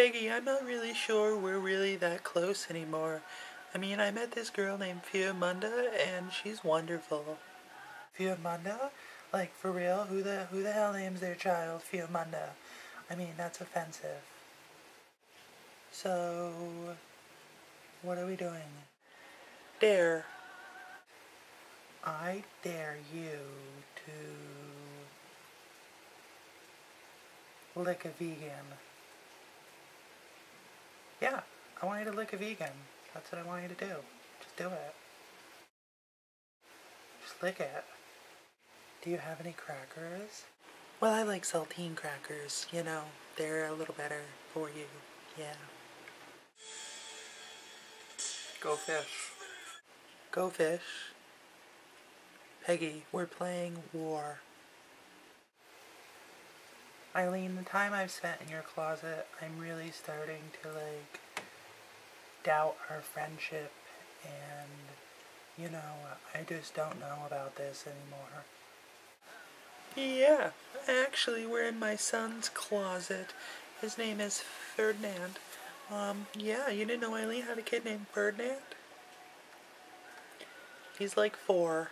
Peggy, I'm not really sure we're really that close anymore. I mean, I met this girl named Fiomunda, and she's wonderful. Fiomunda? Like, for real? Who the hell names their child Fiomunda? I mean, that's offensive. So, what are we doing? Dare. I dare you to lick a vegan. Yeah, I want you to lick a vegan. That's what I want you to do. Just do it. Just lick it. Do you have any crackers? Well, I like saltine crackers, you know. They're a little better for you. Yeah. Go fish. Go fish. Peggy, we're playing war. Illean, the time I've spent in your closet, I'm really starting to, like, doubt our friendship, and, you know, I just don't know about this anymore. Yeah, actually, we're in my son's closet. His name is Ferdinand. Yeah, you didn't know Illean had a kid named Ferdinand? He's like 4.